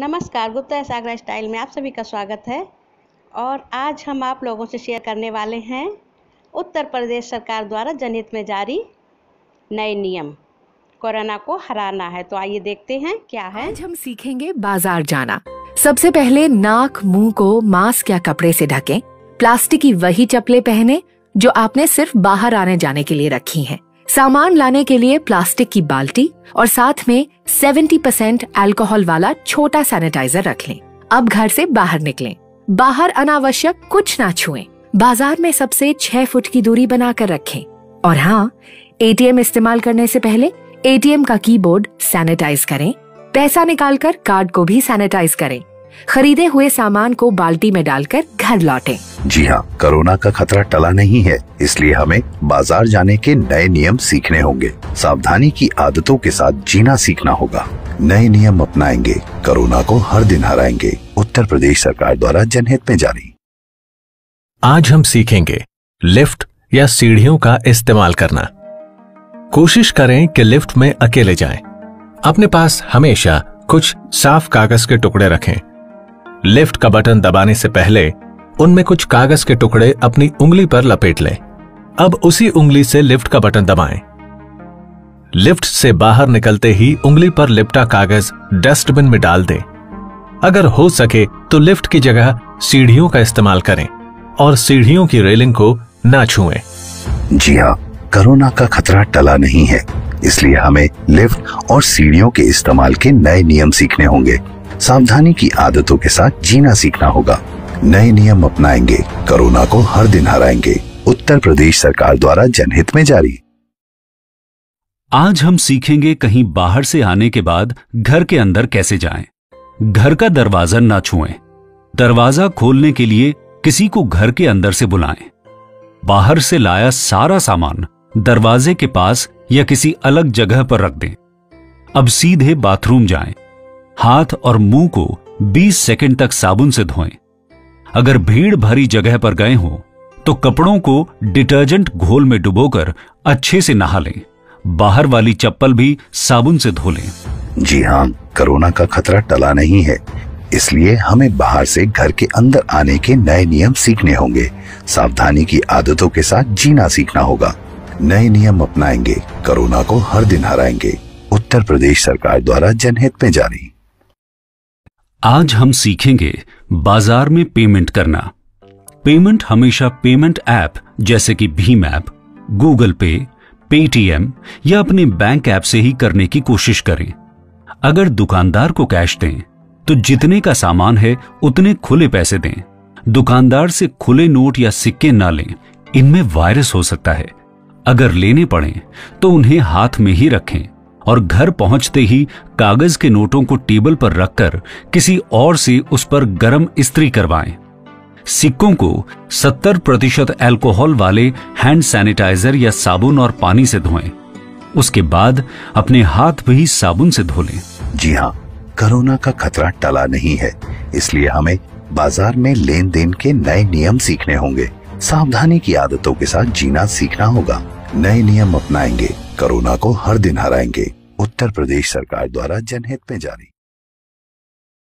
नमस्कार, गुप्ता स्टाइल में आप सभी का स्वागत है। और आज हम आप लोगों से शेयर करने वाले हैं उत्तर प्रदेश सरकार द्वारा जनहित में जारी नए नियम, कोरोना को हराना है। तो आइए देखते हैं क्या है। आज हम सीखेंगे बाजार जाना। सबसे पहले नाक मुंह को मास्क या कपड़े से ढकें, प्लास्टिक की वही चप्पलें पहने जो आपने सिर्फ बाहर आने जाने के लिए रखी हैं। सामान लाने के लिए प्लास्टिक की बाल्टी और साथ में 70% अल्कोहल वाला छोटा सैनिटाइजर रख लें। अब घर से बाहर निकलें, बाहर अनावश्यक कुछ ना छुएं। बाजार में सबसे 6 फुट की दूरी बनाकर रखें। और हाँ, ATM इस्तेमाल करने से पहले ATM का कीबोर्ड सैनिटाइज करें। पैसा निकालकर कार्ड को भी सैनिटाइज करें। खरीदे हुए सामान को बाल्टी में डालकर घर लौटें। जी हाँ, कोरोना का खतरा टला नहीं है, इसलिए हमें बाजार जाने के नए नियम सीखने होंगे। सावधानी की आदतों के साथ जीना सीखना होगा। नए नियम अपनाएंगे, कोरोना को हर दिन हराएंगे। उत्तर प्रदेश सरकार द्वारा जनहित में जारी। आज हम सीखेंगे लिफ्ट या सीढ़ियों का इस्तेमाल करना। कोशिश करें कि लिफ्ट में अकेले जाएं। अपने पास हमेशा कुछ साफ कागज के टुकड़े रखें। लिफ्ट का बटन दबाने से पहले उनमें कुछ कागज के टुकड़े अपनी उंगली पर लपेट लें। अब उसी उंगली से लिफ्ट का बटन दबाएं। लिफ्ट से बाहर निकलते ही उंगली पर लिपटा कागज डस्टबिन में डाल दें। अगर हो सके तो लिफ्ट की जगह सीढ़ियों का इस्तेमाल करें और सीढ़ियों की रेलिंग को ना छुएं। जी हाँ, कोरोना का खतरा टला नहीं है, इसलिए हमें लिफ्ट और सीढ़ियों के इस्तेमाल के नए नियम सीखने होंगे। सावधानी की आदतों के साथ जीना सीखना होगा। नए नियम अपनाएंगे, कोरोना को हर दिन हराएंगे। उत्तर प्रदेश सरकार द्वारा जनहित में जारी। आज हम सीखेंगे कहीं बाहर से आने के बाद घर के अंदर कैसे जाएं। घर का दरवाजा ना छुएं। दरवाजा खोलने के लिए किसी को घर के अंदर से बुलाएं। बाहर से लाया सारा सामान दरवाजे के पास या किसी अलग जगह पर रख दें। अब सीधे बाथरूम जाएं। हाथ और मुंह को 20 सेकंड तक साबुन से धोएं। अगर भीड़ भरी जगह पर गए हों तो कपड़ों को डिटर्जेंट घोल में डुबोकर अच्छे से नहा लें। बाहर वाली चप्पल भी साबुन से धो लें। जी हाँ, कोरोना का खतरा टला नहीं है, इसलिए हमें बाहर से घर के अंदर आने के नए नियम सीखने होंगे। सावधानी की आदतों के साथ जीना सीखना होगा। नए नियम अपनाएंगे, कोरोना को हर दिन हराएंगे। उत्तर प्रदेश सरकार द्वारा जनहित में जारी। आज हम सीखेंगे बाजार में पेमेंट करना। पेमेंट हमेशा पेमेंट ऐप जैसे कि भीम ऐप, गूगल पे, पेटीएम या अपने बैंक ऐप से ही करने की कोशिश करें। अगर दुकानदार को कैश दें तो जितने का सामान है उतने खुले पैसे दें। दुकानदार से खुले नोट या सिक्के ना लें, इनमें वायरस हो सकता है। अगर लेने पड़े तो उन्हें हाथ में ही रखें और घर पहुंचते ही कागज के नोटों को टेबल पर रखकर किसी और से उस पर गर्म इस्त्री करवाएं। सिक्कों को 70% अल्कोहल वाले हैंड सैनिटाइजर या साबुन और पानी से धोएं। उसके बाद अपने हाथ भी साबुन से धो लें। जी हाँ, कोरोना का खतरा टला नहीं है, इसलिए हमें बाजार में लेन देन के नए नियम सीखने होंगे। सावधानी की आदतों के साथ जीना सीखना होगा। नए नियम अपनाएंगे, कोरोना को हर दिन हराएंगे। उत्तर प्रदेश सरकार द्वारा जनहित में जारी।